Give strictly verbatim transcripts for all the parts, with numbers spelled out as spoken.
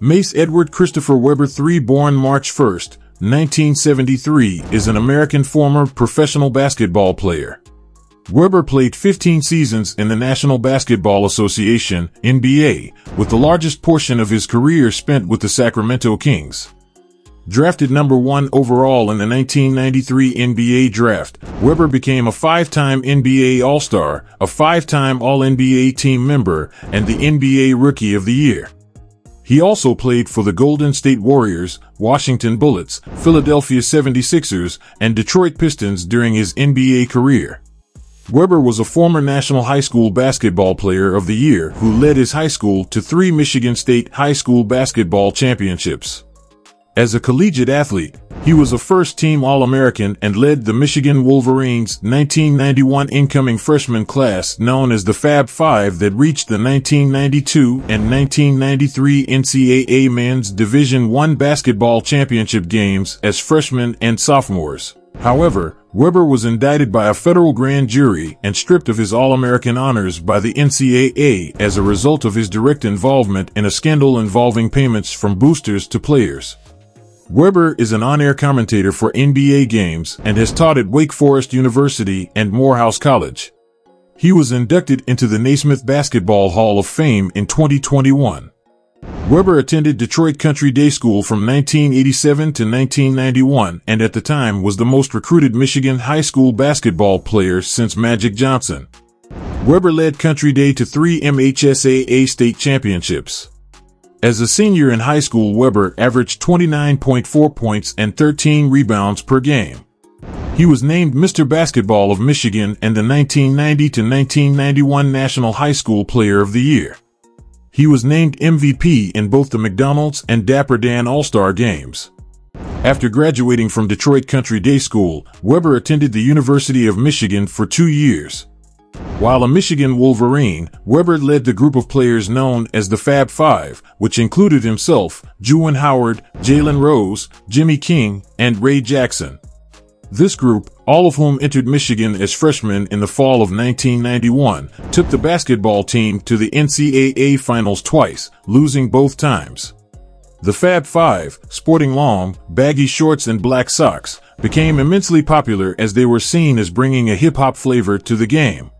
Mayce Edward Christopher Webber the third, born March first, nineteen seventy-three, is an American former professional basketball player. Webber played fifteen seasons in the National Basketball Association, N B A, with the largest portion of his career spent with the Sacramento Kings. Drafted number one overall in the nineteen ninety-three N B A draft, Webber became a five-time N B A All-Star, a five-time All-N B A team member, and the N B A Rookie of the Year. He also played for the Golden State Warriors, Washington Bullets, Philadelphia seventy-sixers, and Detroit Pistons during his N B A career. Webber was a former National High School Basketball Player of the Year who led his high school to three Michigan State High School basketball championships. As a collegiate athlete, he was a first-team All-American and led the Michigan Wolverines' nineteen ninety-one incoming freshman class known as the Fab Five that reached the nineteen ninety-two and nineteen ninety-three N C double A Men's Division I Basketball Championship games as freshmen and sophomores. However, Webber was indicted by a federal grand jury and stripped of his All-American honors by the N C double A as a result of his direct involvement in a scandal involving payments from boosters to players. Webber is an on-air commentator for N B A games and has taught at Wake Forest University and Morehouse College. He was inducted into the Naismith Basketball Hall of Fame in twenty twenty-one. Webber attended Detroit Country Day School from nineteen eighty-seven to nineteen ninety-one and at the time was the most recruited Michigan high school basketball player since Magic Johnson. Webber led Country Day to three M H S A A state championships. As a senior in high school, Webber averaged twenty-nine point four points and thirteen rebounds per game. He was named Mister Basketball of Michigan and the nineteen ninety to nineteen ninety-one National High School Player of the Year. He was named M V P in both the McDonald's and Dapper Dan All-Star Games. After graduating from Detroit Country Day School, Webber attended the University of Michigan for two years. While a Michigan Wolverine, Webber led the group of players known as the Fab Five, which included himself, Juwan Howard, Jalen Rose, Jimmy King, and Ray Jackson. This group, all of whom entered Michigan as freshmen in the fall of nineteen ninety-one, took the basketball team to the N C double A finals twice, losing both times. The Fab Five, sporting long, baggy shorts and black socks, became immensely popular as they were seen as bringing a hip-hop flavor to the game.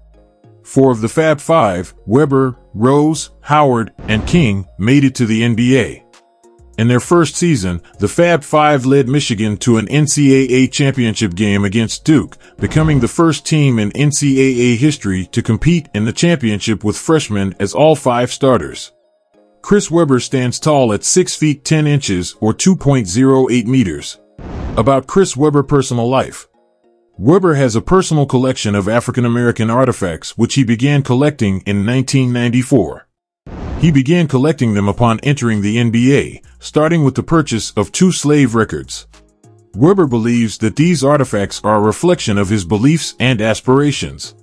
Four of the Fab Five, Webber, Rose, Howard, and King, made it to the N B A. In their first season, the Fab Five led Michigan to an N C double A championship game against Duke, becoming the first team in N C double A history to compete in the championship with freshmen as all five starters. Chris Webber stands tall at six feet ten inches or two point oh eight meters. About Chris Webber personal life. Webber has a personal collection of African-American artifacts which he began collecting in nineteen ninety-four. He began collecting them upon entering the N B A, starting with the purchase of two slave records. Webber believes that these artifacts are a reflection of his beliefs and aspirations.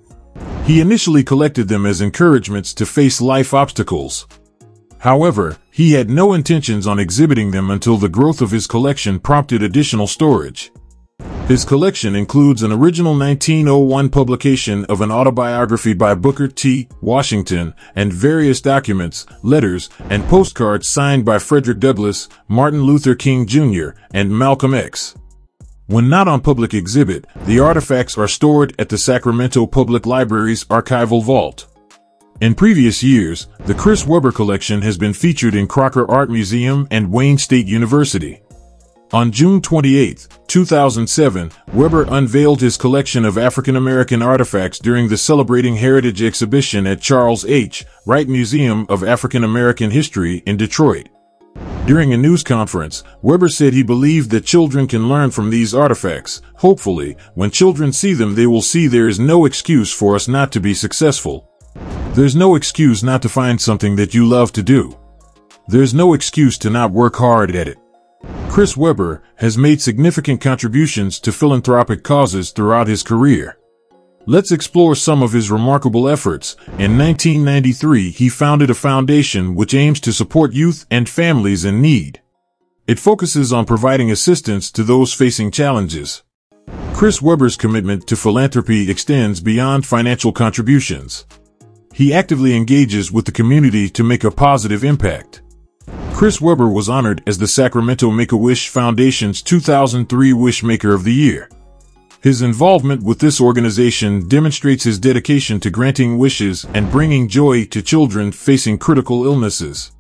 He initially collected them as encouragements to face life obstacles. However, he had no intentions on exhibiting them until the growth of his collection prompted additional storage. His collection includes an original nineteen oh one publication of an autobiography by Booker T. Washington and various documents, letters, and postcards signed by Frederick Douglass, Martin Luther King Junior, and Malcolm X. When not on public exhibit, the artifacts are stored at the Sacramento Public Library's archival vault. In previous years, the Chris Webber collection has been featured in Crocker Art Museum and Wayne State University. On June twenty-eighth, two thousand seven, Webber unveiled his collection of African-American artifacts during the Celebrating Heritage exhibition at Charles H. Wright Museum of African-American History in Detroit. During a news conference, Webber said he believed that children can learn from these artifacts. Hopefully, when children see them, they will see there is no excuse for us not to be successful. There's no excuse not to find something that you love to do. There's no excuse to not work hard at it. Chris Webber has made significant contributions to philanthropic causes throughout his career. Let's explore some of his remarkable efforts. In nineteen ninety-three, he founded a foundation which aims to support youth and families in need. It focuses on providing assistance to those facing challenges. Chris Webber's commitment to philanthropy extends beyond financial contributions. He actively engages with the community to make a positive impact. Chris Webber was honored as the Sacramento Make-A-Wish Foundation's two thousand three Wishmaker of the Year. His involvement with this organization demonstrates his dedication to granting wishes and bringing joy to children facing critical illnesses.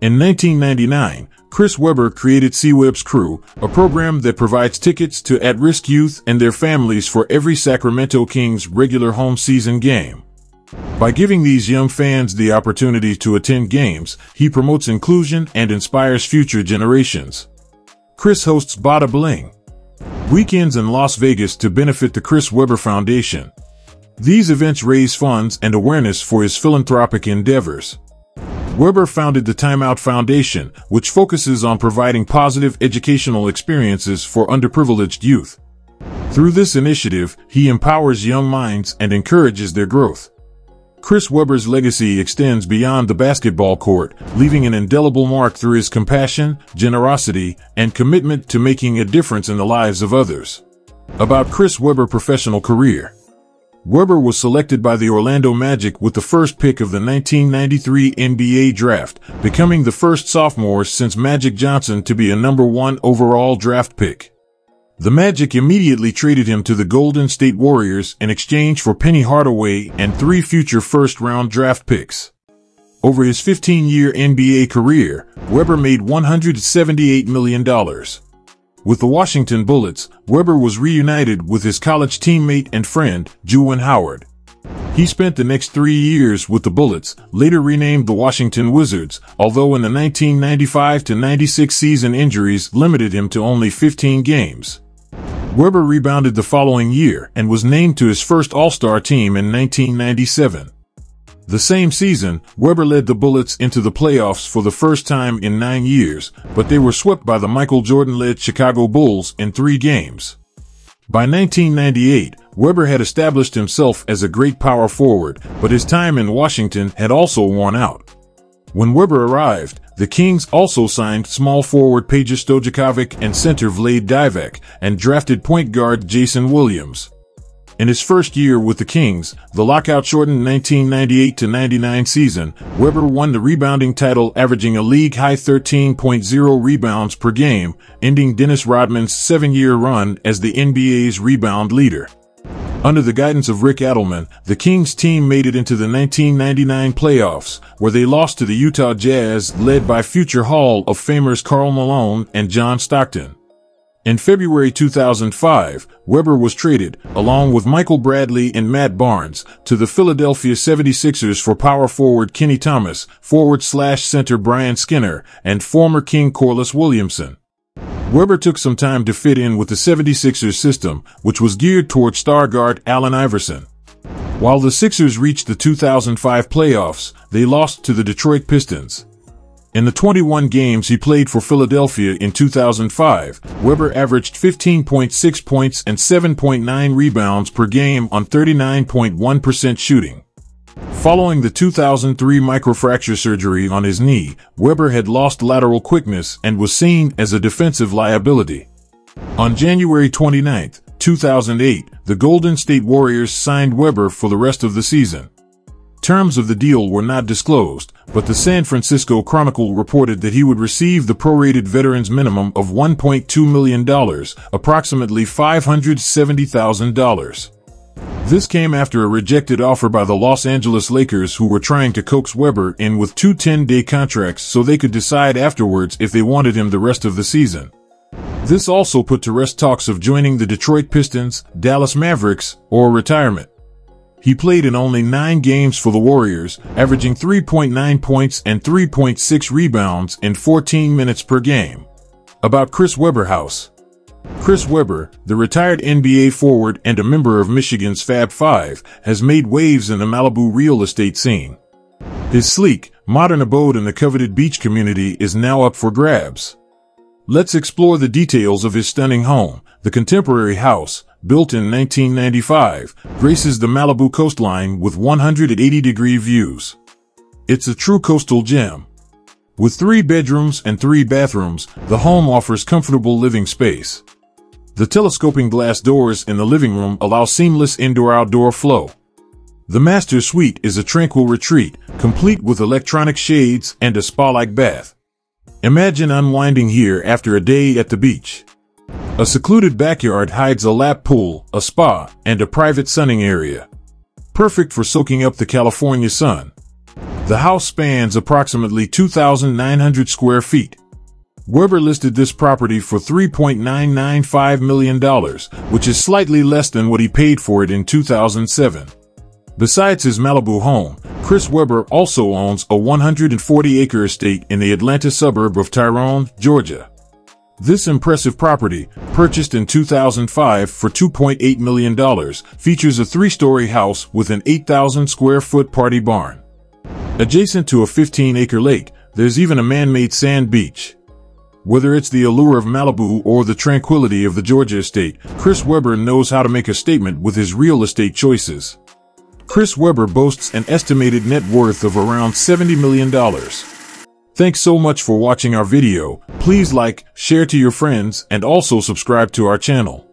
In nineteen ninety-nine, Chris Webber created C-Web's Crew, a program that provides tickets to at-risk youth and their families for every Sacramento Kings regular home season game. By giving these young fans the opportunity to attend games, he promotes inclusion and inspires future generations. Chris hosts Bada Bling weekends in Las Vegas to benefit the Chris Webber Foundation. These events raise funds and awareness for his philanthropic endeavors. Webber founded the Time Out Foundation, which focuses on providing positive educational experiences for underprivileged youth. Through this initiative, he empowers young minds and encourages their growth. Chris Webber's legacy extends beyond the basketball court, leaving an indelible mark through his compassion, generosity, and commitment to making a difference in the lives of others. About Chris Webber's professional career. Webber was selected by the Orlando Magic with the first pick of the nineteen ninety-three N B A draft, becoming the first sophomore since Magic Johnson to be a number one overall draft pick. The Magic immediately traded him to the Golden State Warriors in exchange for Penny Hardaway and three future first-round draft picks. Over his fifteen-year N B A career, Webber made one hundred seventy-eight million dollars. With the Washington Bullets, Webber was reunited with his college teammate and friend, Juwan Howard. He spent the next three years with the Bullets, later renamed the Washington Wizards, although in the nineteen ninety-five to ninety-six season injuries limited him to only fifteen games. Webber rebounded the following year and was named to his first All-Star team in nineteen ninety-seven. The same season, Webber led the Bullets into the playoffs for the first time in nine years, but they were swept by the Michael Jordan-led Chicago Bulls in three games. By nineteen ninety-eight, Webber had established himself as a great power forward, but his time in Washington had also worn out. When Webber arrived, the Kings also signed small forward Peja Stojkovic and center Vlade Divac, and drafted point guard Jason Williams. In his first year with the Kings, the lockout-shortened nineteen ninety-eight to ninety-nine season, Webber won the rebounding title, averaging a league-high thirteen point oh rebounds per game, ending Dennis Rodman's seven-year run as the N B A's rebound leader. Under the guidance of Rick Adelman, the Kings team made it into the nineteen ninety-nine playoffs, where they lost to the Utah Jazz, led by future Hall of Famers Karl Malone and John Stockton. In February two thousand five, Webber was traded, along with Michael Bradley and Matt Barnes, to the Philadelphia seventy-sixers for power forward Kenny Thomas, forward slash center Brian Skinner, and former King Corliss Williamson. Webber took some time to fit in with the seventy-sixers system, which was geared toward star guard Allen Iverson. While the Sixers reached the two thousand five playoffs, they lost to the Detroit Pistons. In the twenty-one games he played for Philadelphia in two thousand five, Webber averaged fifteen point six points and seven point nine rebounds per game on thirty-nine point one percent shooting. Following the two thousand three microfracture surgery on his knee, Webber had lost lateral quickness and was seen as a defensive liability. On January twenty-ninth, two thousand eight, the Golden State Warriors signed Webber for the rest of the season. Terms of the deal were not disclosed, but the San Francisco Chronicle reported that he would receive the prorated veterans minimum of one point two million dollars, approximately five hundred seventy thousand dollars. This came after a rejected offer by the Los Angeles Lakers, who were trying to coax Webber in with two ten-day contracts so they could decide afterwards if they wanted him the rest of the season. This also put to rest talks of joining the Detroit Pistons, Dallas Mavericks, or retirement. He played in only nine games for the Warriors, averaging three point nine points and three point six rebounds in fourteen minutes per game. About Chris Webber House. Chris Webber, the retired N B A forward and a member of Michigan's Fab Five, has made waves in the Malibu real estate scene. His sleek, modern abode in the coveted beach community is now up for grabs. Let's explore the details of his stunning home. The contemporary house, built in nineteen ninety-five, graces the Malibu coastline with one hundred eighty degree views. It's a true coastal gem. With three bedrooms and three bathrooms, the home offers comfortable living space. The telescoping glass doors in the living room allow seamless indoor-outdoor flow. The master suite is a tranquil retreat, complete with electronic shades and a spa-like bath. Imagine unwinding here after a day at the beach. A secluded backyard hides a lap pool, a spa, and a private sunning area. Perfect for soaking up the California sun. The house spans approximately two thousand nine hundred square feet. Webber listed this property for three point nine nine five million dollars, which is slightly less than what he paid for it in two thousand seven. Besides his Malibu home, Chris Webber also owns a one hundred forty acre estate in the Atlanta suburb of Tyrone, Georgia. This impressive property, purchased in two thousand five for two point eight million dollars, features a three-story house with an eight thousand square foot party barn. Adjacent to a fifteen acre lake, there's even a man-made sand beach. Whether it's the allure of Malibu or the tranquility of the Georgia estate, Chris Webber knows how to make a statement with his real estate choices. Chris Webber boasts an estimated net worth of around seventy million dollars. Thanks so much for watching our video. Please like, share to your friends, and also subscribe to our channel.